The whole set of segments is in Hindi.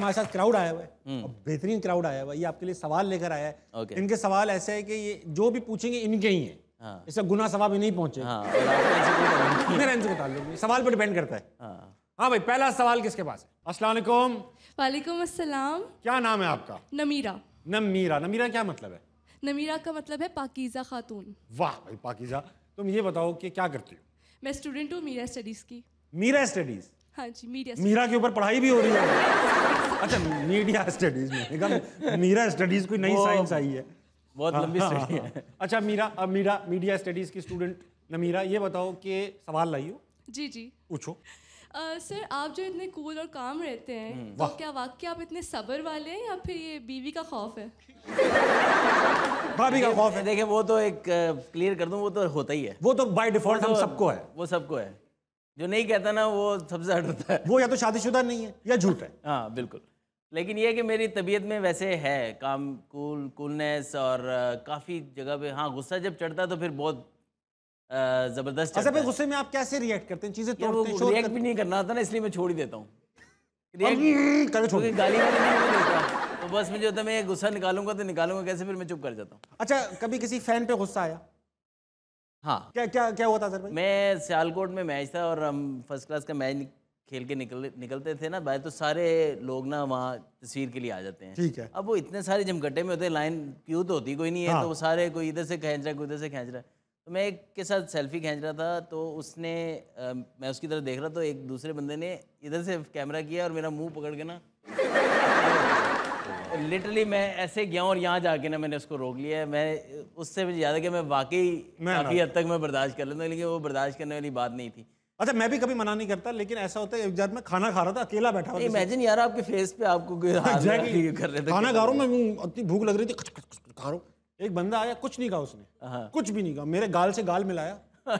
हमारे साथ क्राउड आया हुआ है, बेहतरीन क्राउड आया हुआ है, ये आपके लिए सवाल लेकर आया है। इनके सवाल ऐसे है कि ये जो भी पूछेंगे इनके ही है, इससे गुना सवाल भी नहीं पहुंचे, मेरा इनसे ताल्लुक नहीं, सवाल पर डिपेंड करता है। हाँ भाई, पहला सवाल किसके पास है? अस्सलाम वालेकुम। वालेकुम अस्सलाम। क्या नाम है आपका? नमीरा। नमीरा, नमीरा क्या मतलब है? नमीरा का मतलब है पाकीज़ा खातून। वाह भाई पाकीज़ा, तुम ये बताओ कि क्या करती हो? मैं स्टूडेंट हूँ मीरा स्टडीज़ की। मीरा स्टडीज़? हाँ जी, मीडिया। मीरा के ऊपर पढ़ाई भी हो रही है? अच्छा मीडिया स्टडीज़ में, मीरा स्टडीज़ कोई नई साइंस आई है, बहुत लंबी स्टडी है। अच्छा मीरा, अब मीरा मीडिया स्टडीज़ की स्टूडेंट नमीरा, ये बताओ कि सवाल लाई हो? जी जी पूछो। सर आप जो इतने कूल और काम रहते हैं, तो क्या वाकई आप इतने सबर वाले हैं या फिर ये बीवी का खौफ है? भाभी का खौफ है। देखिए वो तो एक क्लियर कर दूं, वो तो होता ही है, वो तो बाय डिफॉल्ट हम सबको है, वो सबको है। जो नहीं कहता ना वो सबसे हट होता है, वो या तो शादीशुदा नहीं है या झूठ है। हाँ बिल्कुल, लेकिन यह कि मेरी तबीयत में वैसे है काम, कूलनेस और काफ़ी जगह पे। हाँ गुस्सा जब चढ़ता तो फिर बहुत जबरदस्त। अच्छा भाई गुस्से में आप कैसे रिएक्ट करते हैं? चीजें तोड़ते हैं, रिएक्ट भी नहीं करना आता ना, इसलिए मैं छोड़ ही देता हूँ। गाली नहीं देता, तो बस मुझे होता है मैं गुस्सा निकालूंगा तो निकालूंगा कैसे, फिर मैं चुप कर जाता हूँ। अच्छा कभी किसी फैन पे गुस्सा आया? हाँ। क्या क्या क्या हुआ था सर? मैं सियालकोट में मैच था और हम फर्स्ट क्लास का मैच खेल के निकलते थे ना भाई, तो सारे लोग ना वहाँ तस्वीर के लिए आ जाते हैं। ठीक है। अब वो इतने सारे जमघटे में होते हैं, लाइन क्यू तो होती कोई नहीं है, तो सारे कोई इधर से खींच रहा है कोई उधर से खींच रहा है। तो मैं एक के साथ सेल्फी खींच रहा था, तो उसने मैं उसकी तरफ देख रहा था, तो एक दूसरे बंदे ने इधर से कैमरा किया और मेरा मुंह पकड़ के ना लिटरली मैं ऐसे गया और यहाँ जाके ना मैंने उसको रोक लिया। मैं उससे मुझे याद है कि मैं वाकई काफ़ी हद तक मैं बर्दाश्त कर लेता, लेकिन वो बर्दाश्त करने वाली बात नहीं थी। अच्छा मैं भी कभी मना नहीं करता, लेकिन ऐसा होता है एक बार मैं खाना खा रहा था, अकेला बैठा हुआ, इमेजिन यार आपके फेस पे आपको कर रहे थे, खाना खा रहा हूँ मैं, इतनी भूख लग रही थी खा रहा हूँ, एक बंदा आया कुछ नहीं कहा उसने, कुछ भी नहीं कहा, मेरे गाल से गाल मिलाया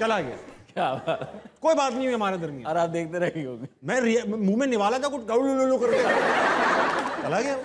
चला गया। क्या बात, कोई बात नहीं हुई हमारे दरमियान। और आप देखते रहिए, मैं मुंह में निवाला था कुछ, चला गया।